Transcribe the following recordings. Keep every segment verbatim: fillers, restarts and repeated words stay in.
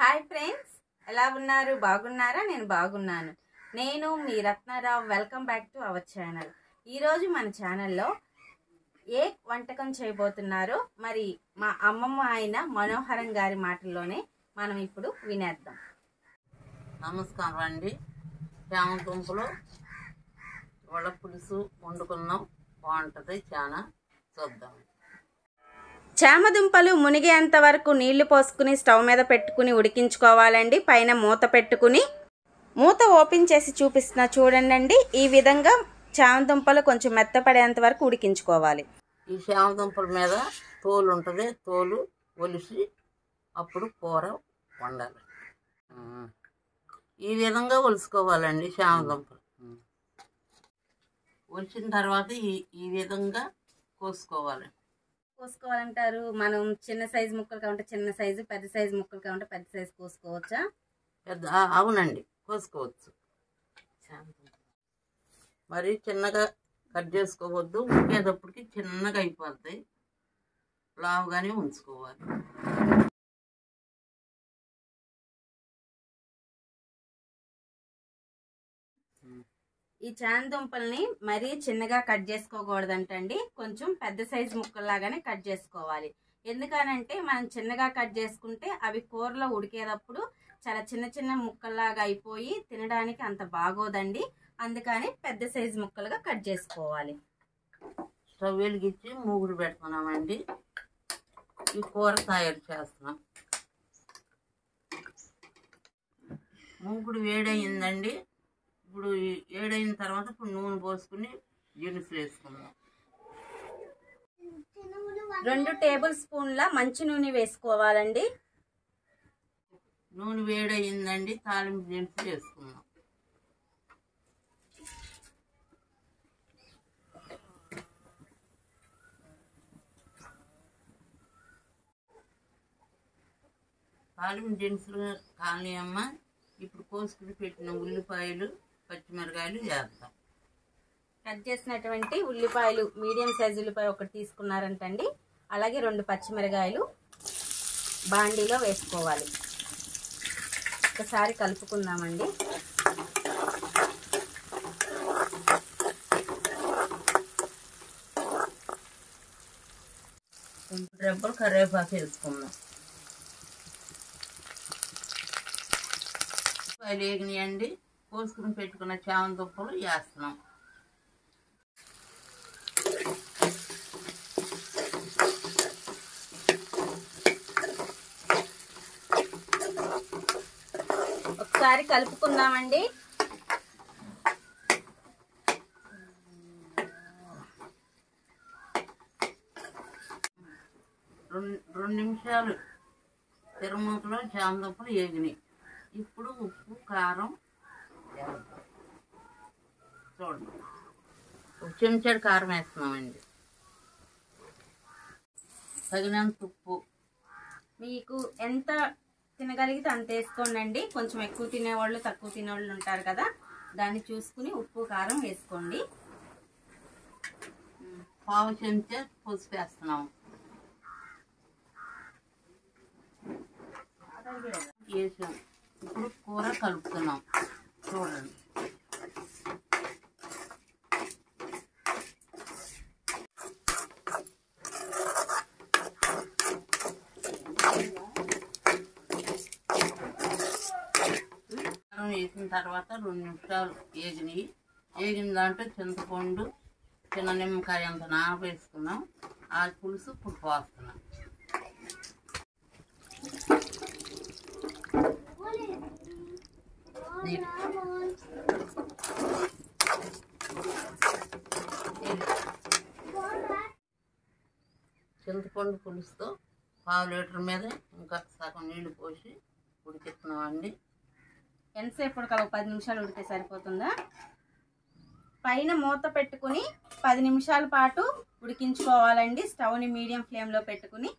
Hi friends ఎలా ఉన్నారు బాగున్నారా నేను బాగున్నాను నేను మీ Ratna Rao welcome back to our channel ఈ రోజు మన ఛానల్ లో ఏ వంటకం చేయబోతున్నారు మరి మా అమ్మమ్మ అయిన మనోహరం గారి మాటల్లోనే మనం ఇప్పుడు వినేద్దాం నమస్కారం అండి చామదుంపలు వడ పులుసు వండుకున్నాం బాగుంటది చానా చూద్దాం చామదుంపలు మునిగేంత వరకు నీళ్లు పోసుకుని స్టవ్ మీద పెట్టుకొని ఉడికించుకోవాలండి పైన మూత పెట్టుకొని మూత ఓపెన్ చేసి చూపిస్తున్నా చూడండి ఈ విధంగా చామదుంపలు కొంచెం మెత్తపడేంత వరకు ఉడికించుకోవాలి ఈ చామదుంపల మీద తోలు ఉంటది తోలు ఒలిసి అప్పుడు కూర వండాలి ఈ విధంగా ఒలుసుకోవాలండి చామదుంపలు ఒలిచిన తర్వాత ఈ ఈ విధంగా కోసుకోవాలి కోసుకోవాలంటారు మనం చిన్న సైజ్ ముక్కలు కావంట చిన్న సైజ్ పెద్ద సైజ్ ముక్కలు కావంట పెద్ద సైజ్ కోసుకోవచ్చా పెద్ద అవునండి కోసుకోవచ్చు మరి చిన్నగా కట్ చేసుకోవద్దు ఉడికేటప్పటికి చిన్నగా అయిపోతాయి లావుగానే ఉంచుకోవాలి ఈ చామదుంపల్ని మరీ చిన్నగా కట్ చేసుకోకూడదంటండి కొంచెం పెద్ద సైజ్ ముక్కల్లాగానే కట్ చేసుకోవాలి ఎందుకనంటే మనం చిన్నగా కట్ చేసుకుంటే అవి కూరలో ఉడికేటప్పుడు చాలా చిన్న చిన్న ముక్కల్లాగా అయిపోయి తినడానికి అంత బాగోదండి అందుకని పెద్ద సైజ్ ముక్కలుగా కట్ చేసుకోవాలి స్టవ్ వెలిగించి మూగుడు పెడుతున్నామండి ఈ కూర తయారు చేస్తున్నాం మూగుడు వేడయిందండి ఇప్పుడు ఏడైన తర్వాత ఇప్పుడు నూనె పోసుకుని దినుసులు వేసుకుందాం రెండు టేబుల్ స్పూన్ల మంచి నూనె వేసుకోవాలండి నూనె వేడయిందండి తాలింపు దినుసులు వేసుకుందాం తాలింపు దినుసులు కాలనీ అమ్మ ఇప్పుడు కోసుకుని పెట్టిన ఉల్లిపాయలు పచ్చిమిరకాయలు వేద్దాం కట్ చేసినటువంటి ఉల్లిపాయలు మీడియం సైజు ఉల్లిపాయ ఒకటి తీసుకున్నారంటండి అలాగే రెండు పచ్చిమిరకాయలు బాండీలో వేసుకోవాలి ఒకసారి కలుపుకుందామండి రెబ్బలు కరివేపాకు వేసుకుందాం వేగినాయండి కోసుకుని పెట్టుకున్న చామదుంపలు వేస్తున్నాం ఒకసారి కలుపుకుందామండి రెండు రెండు నిమిషాలు తిరుమూతలో చామదుంపలు వేగినాయి ఇప్పుడు ఉప్పు కారం చూడండి ఒక చెంచాడు కారం వేస్తున్నామండి తగినంత ఉప్పు మీకు ఎంత తినగలిగితే అంత వేసుకోండి కొంచెం ఎక్కువ తినేవాళ్ళు తక్కువ తినేవాళ్ళు ఉంటారు కదా దాన్ని చూసుకుని ఉప్పు కారం వేసుకోండి పావు చెంచా పసుపు వేస్తున్నాము వేసాం ఇప్పుడు కూర కలుపుతున్నాం చూడండి కారం వేసిన తర్వాత రెండు నిమిషాలు వేగినాయి వేగిన దాంట్లో చింతపండు చిన్న నిమ్మకాయ అంత నానబెట్టుకున్నాం ఆ పులుసు ఇప్పుడు పోస్తున్నాం చింతపండు పులుసుతో పావు లీటర్ మీద ఇంకా సగం నీళ్లు పోసి ఉడికిస్తున్నామండి ఎంతసేపు ఉడకాలి ఒక పది నిమిషాలు ఉడికితే సరిపోతుందా పైన మూత పెట్టుకుని పది నిమిషాల పాటు ఉడికించుకోవాలండి స్టవ్ని మీడియం ఫ్లేమ్లో పెట్టుకుని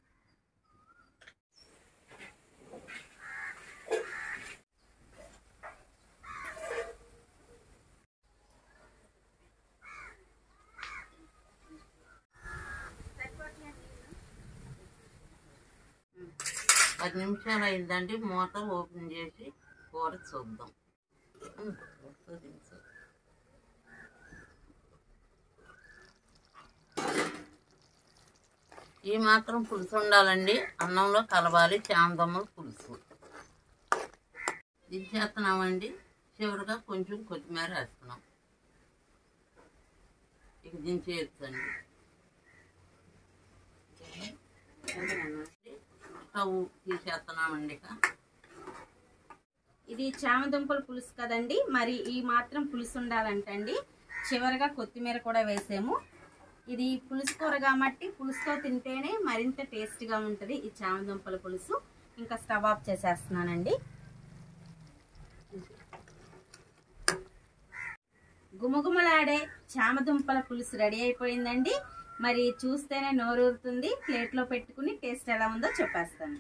పది నిమిషాలు అయిందండి. మూత ఓపెన్ చేసి కూర చూద్దాం. ఈ మాత్రం పులుసు ఉండాలండి, అన్నంలో కలవాలి. చామదుంపల పులుసు దించేస్తున్నామండి. చివరిగా కొంచెం కొత్తిమీర వేస్తున్నాం. ఇక దించేయచ్చండి. స్టవ్ తీసేస్తున్నామండి. ఇక ఇది చామదుంపల పులుసు కదండి, మరి ఈ మాత్రం పులుసు ఉండాలంటండి. చివరిగా కొత్తిమీర కూడా వేసాము. ఇది పులుసు కూర కాబట్టి పులుసుతో తింటేనే మరింత టేస్ట్గా ఉంటుంది ఈ చామదుంపల పులుసు. ఇంకా స్టవ్ ఆఫ్ చేసేస్తున్నానండి. గుమగుమలాడే చామదుంపల పులుసు రెడీ అయిపోయిందండి. మరి చూస్తేనే నోరూరుతుంది. ప్లేట్లో పెట్టుకుని టేస్ట్ ఎలా ఉందో చెప్పేస్తాను.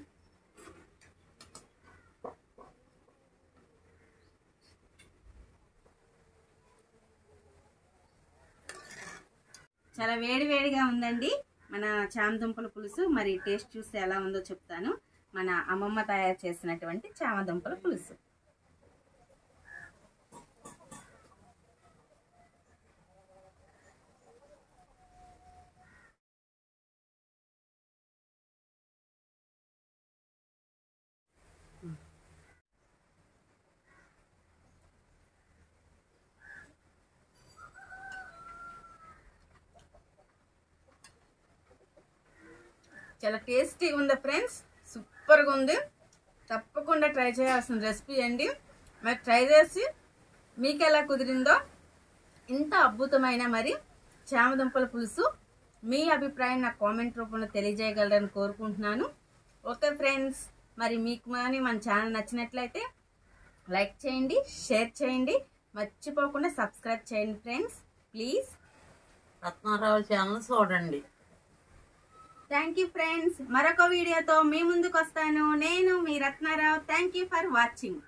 చాలా వేడి వేడిగా ఉందండి మన చామదుంపల పులుసు. మరి టేస్ట్ చూస్తే ఎలా ఉందో చెప్తాను. మన అమ్మమ్మ తయారు చేసినటువంటి చామదుంపల పులుసు. చాలా టేస్టీగా ఉంది ఫ్రెండ్స్, సూపర్గా ఉంది. తప్పకుండా ట్రై చేయాల్సిన రెసిపీ అండి. మరి ట్రై చేసి మీకు ఎలా కుదిరిందో, ఇంత అద్భుతమైన మరి చామదుంపల పులుసు మీ అభిప్రాయం నాకు కామెంట్ రూపంలో తెలియజేయగలరని కోరుకుంటున్నాను. ఓకే ఫ్రెండ్స్, మరి మీకు కానీ మన ఛానల్ నచ్చినట్లయితే లైక్ చేయండి, షేర్ చేయండి, మర్చిపోకుండా సబ్స్క్రైబ్ చేయండి ఫ్రెండ్స్. ప్లీజ్ రత్నారావు ఛానల్ చూడండి. Thank you friends. మరొక వీడియోతో మీ ముందుకు వస్తాను. నేను మీ Ratna Rao. Thank you for watching.